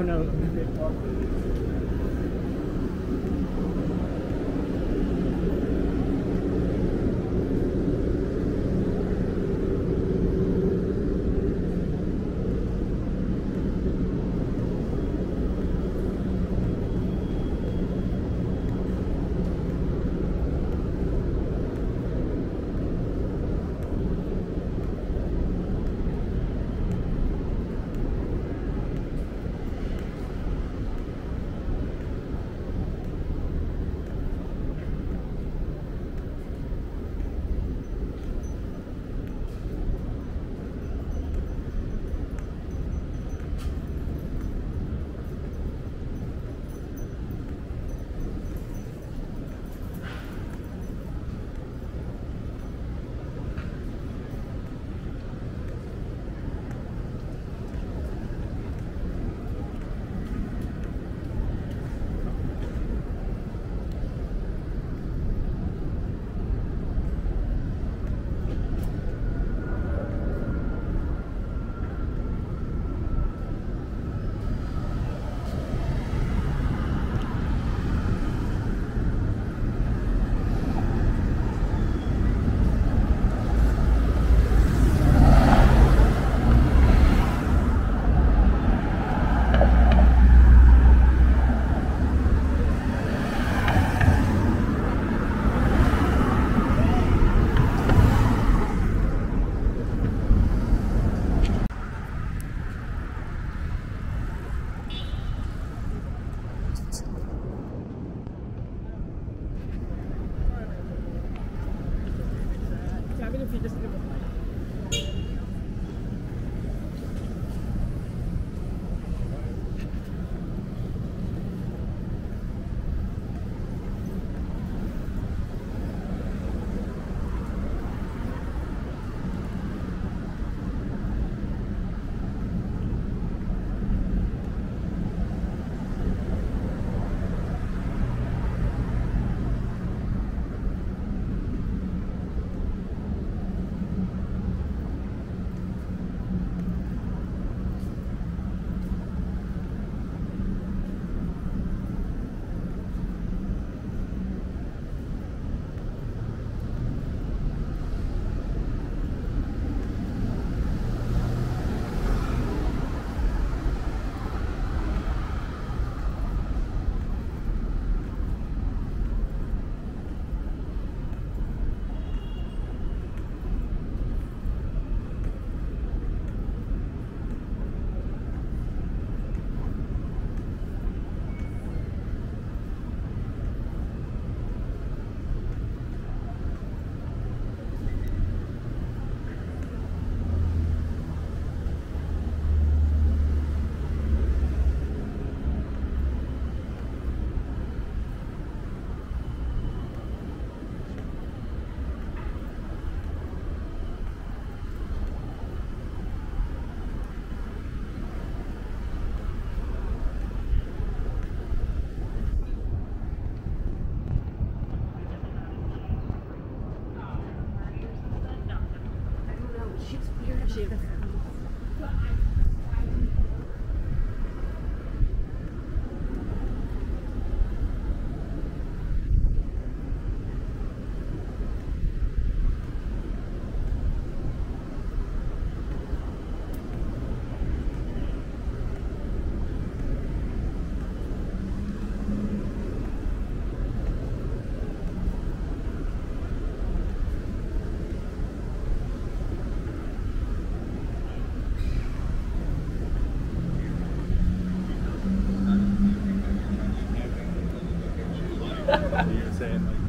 Oh no. You're saying like